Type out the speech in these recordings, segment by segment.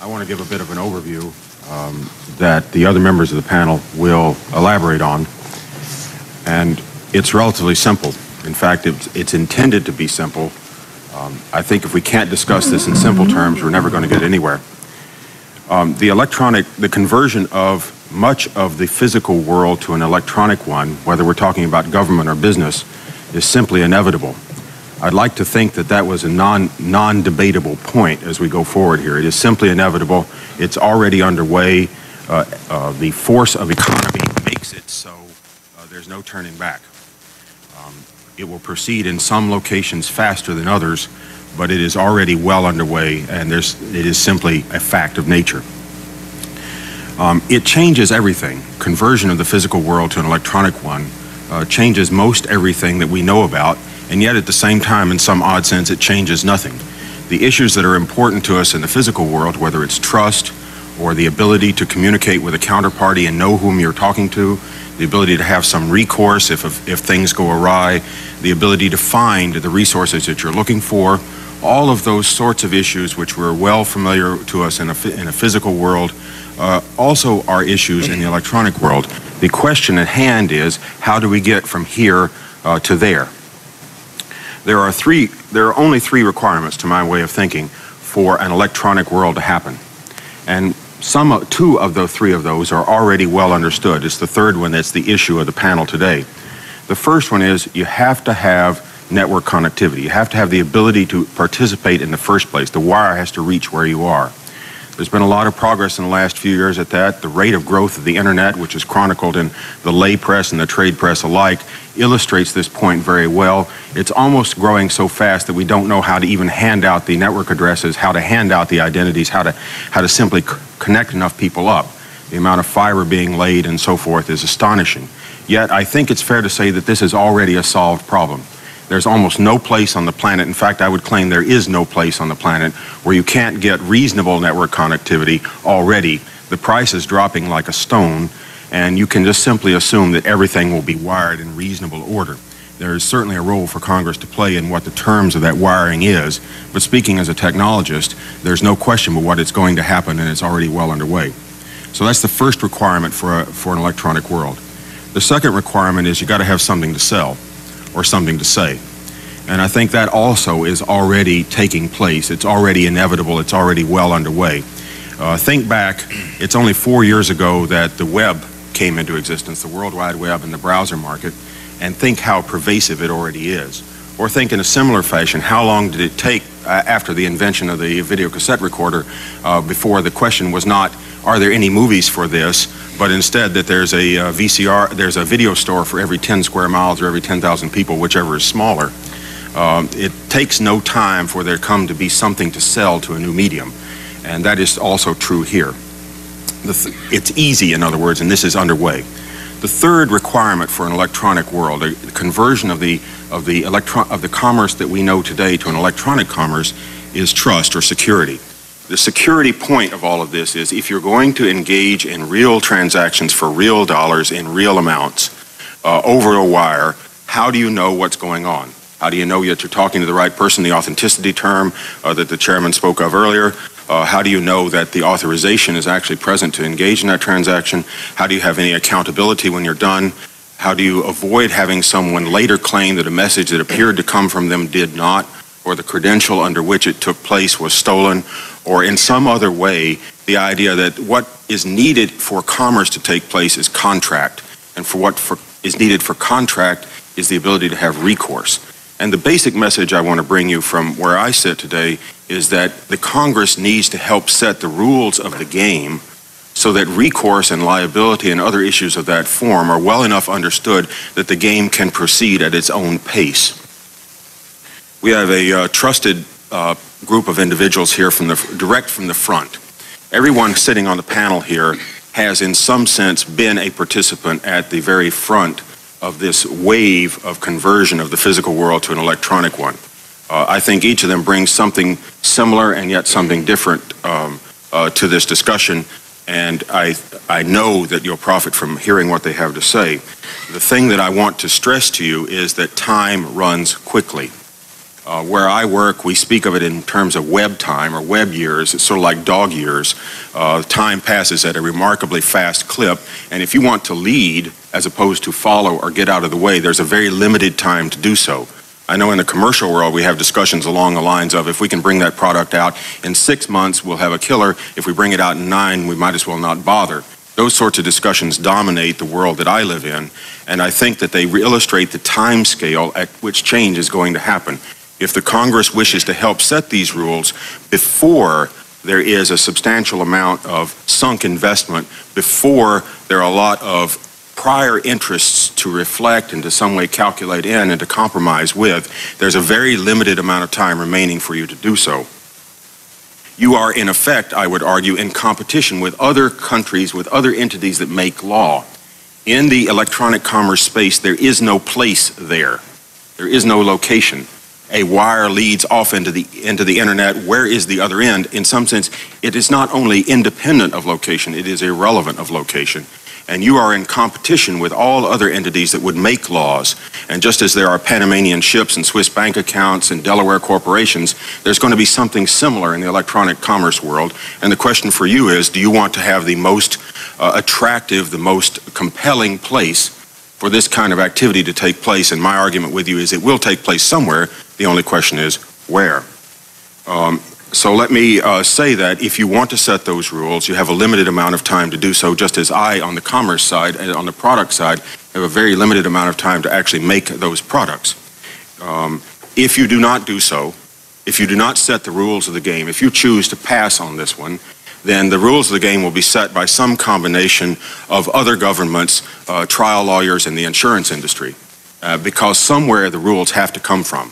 I want to give a bit of an overview that the other members of the panel will elaborate on. And it's relatively simple. In fact, it's intended to be simple. I think if we can't discuss this in simple terms, we're never going to get anywhere. The conversion of much of the physical world to an electronic one, whether we're talking about government or business, is simply inevitable. I'd like to think that that was a non-debatable point as we go forward here. It is simply inevitable. It's already underway. The force of economy makes it so there's no turning back. It will proceed in some locations faster than others, but it is already well underway, and it is simply a fact of nature. It changes everything. Conversion of the physical world to an electronic one changes most everything that we know about, and yet at the same time, in some odd sense, it changes nothing. The issues that are important to us in the physical world, whether it's trust or the ability to communicate with a counterparty and know whom you're talking to, the ability to have some recourse if things go awry, the ability to find the resources that you're looking for, all of those sorts of issues which were well familiar to us in a physical world also are issues in the electronic world. The question at hand is, how do we get from here to there? There are only three requirements, to my way of thinking, for an electronic world to happen. And two of the three of those are already well understood. It's the third one that's the issue of the panel today. The first one is you have to have network connectivity. You have to have the ability to participate in the first place. The wire has to reach where you are. There's been a lot of progress in the last few years at that. The rate of growth of the internet, which is chronicled in the lay press and the trade press alike, illustrates this point very well. It's almost growing so fast that we don't know how to even hand out the network addresses, how to hand out the identities, how to simply connect enough people up. The amount of fiber being laid and so forth is astonishing. Yet I think it's fair to say that this is already a solved problem. There's almost no place on the planet, in fact I would claim there is no place on the planet where you can't get reasonable network connectivity already. The price is dropping like a stone, and you can just simply assume that everything will be wired in reasonable order. There is certainly a role for Congress to play in what the terms of that wiring is, but speaking as a technologist, there's no question but what it's going to happen, and it's already well underway. So that's the first requirement for an electronic world. The second requirement is you've got to have something to sell or something to say. And I think that also is already taking place. It's already inevitable. It's already well underway. Think back, it's only 4 years ago that the web came into existence, the World Wide Web and the browser market, and think how pervasive it already is. Or think in a similar fashion, how long did it take after the invention of the video cassette recorder before the question was not, are there any movies for this, but instead that there's a VCR, there's a video store for every 10 square miles or every 10,000 people, whichever is smaller. It takes no time for there come to be something to sell to a new medium, and that is also true here. It's easy, in other words, and this is underway. The third requirement for an electronic world, the conversion of the commerce that we know today to an electronic commerce, is trust or security. The security point of all of this is if you're going to engage in real transactions for real dollars in real amounts over a wire, how do you know what's going on? How do you know that you're talking to the right person, the authenticity term that the chairman spoke of earlier? How do you know that the authorization is actually present to engage in that transaction? How do you have any accountability when you're done? How do you avoid having someone later claim that a message that appeared to come from them did not, or the credential under which it took place was stolen, or in some other way, the idea that what is needed for commerce to take place is contract, and is needed for contract is the ability to have recourse. And the basic message I want to bring you from where I sit today is that the Congress needs to help set the rules of the game so that recourse and liability and other issues of that form are well enough understood that the game can proceed at its own pace. We have a trusted group of individuals here direct from the front. Everyone sitting on the panel here has in some sense been a participant at the very front of this wave of conversion of the physical world to an electronic one. I think each of them brings something similar and yet something different to this discussion, and I know that you'll profit from hearing what they have to say. The thing that I want to stress to you is that time runs quickly. Where I work, we speak of it in terms of web time or web years. It's sort of like dog years. Time passes at a remarkably fast clip, and if you want to lead as opposed to follow or get out of the way, there's a very limited time to do so. I know in the commercial world we have discussions along the lines of if we can bring that product out in 6 months, we'll have a killer. If we bring it out in 9, we might as well not bother. Those sorts of discussions dominate the world that I live in, and I think that they illustrate the time scale at which change is going to happen. If the Congress wishes to help set these rules before there is a substantial amount of sunk investment, before there are a lot of prior interests to reflect and to some way calculate in and to compromise with, there's a very limited amount of time remaining for you to do so. You are, in effect, I would argue, in competition with other countries, with other entities that make law. In the electronic commerce space, there is no place there. There is no location. A wire leads off into the internet. Where is the other end? In some sense, it is not only independent of location, it is irrelevant of location. And you are in competition with all other entities that would make laws. And just as there are Panamanian ships and Swiss bank accounts and Delaware corporations, there's going to be something similar in the electronic commerce world. And the question for you is, do you want to have the most attractive, the most compelling place for this kind of activity to take place? And my argument with you is it will take place somewhere. The only question is where. So let me say that if you want to set those rules, you have a limited amount of time to do so, just as I, on the commerce side and on the product side, have a very limited amount of time to actually make those products. If you do not do so, if you do not set the rules of the game, if you choose to pass on this one, then the rules of the game will be set by some combination of other governments, trial lawyers, and the insurance industry, because somewhere the rules have to come from.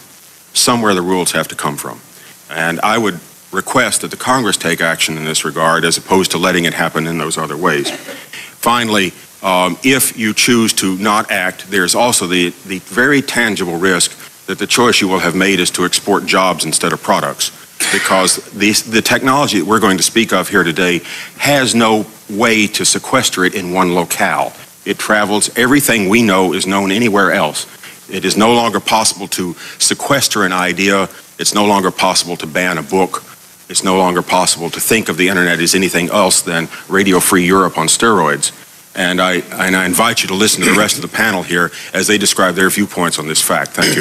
Somewhere the rules have to come from. And I would request that the Congress take action in this regard as opposed to letting it happen in those other ways. Finally, if you choose to not act, there's also the very tangible risk that the choice you will have made is to export jobs instead of products. Because the technology that we're going to speak of here today has no way to sequester it in one locale. It travels. Everything we know is known anywhere else. It is no longer possible to sequester an idea. It's no longer possible to ban a book. It's no longer possible to think of the internet as anything else than Radio-Free Europe on steroids. And I invite you to listen to the rest of the panel here as they describe their viewpoints on this fact. Thank you.